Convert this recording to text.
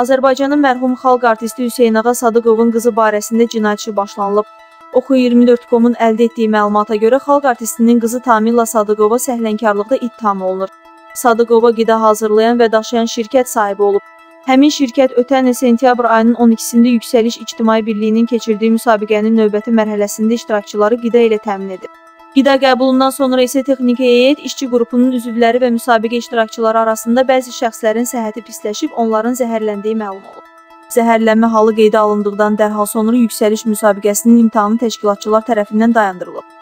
Azərbaycanın mərhum xalq artisti Hüseyin Ağa Sadıqovun qızı barəsində cinayət işi başlanılıb. Oxu24.com-un əldə etdiyi məlumata görə xalq artistinin qızı Tamilla Sadıqova səhlənkarlıqda ittiham olunur. Sadıqova qida hazırlayan və daşıyan şirkət sahibi olub. Həmin şirkət ötən il sentyabr ayının 12-sində Yüksəliş İctimai Birliyinin keçirdiyi müsabiqənin növbəti mərhələsində iştirakçıları qida ilə təmin edib. Qida qəbulundan sonra isə texniki heyət, işçi qrupunun üzvləri və müsabiqə iştirakçıları arasında bəzi şəxslərin səhhəti pisləşib, onların zəhərləndiyi məlum olub. Zəhərlənmə halı qeydə alındıqdan dərhal sonra Yüksəliş müsabiqəsinin imtahanı təşkilatçılar tərəfindən dayandırılıb.